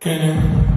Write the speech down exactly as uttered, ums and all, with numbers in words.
Can you?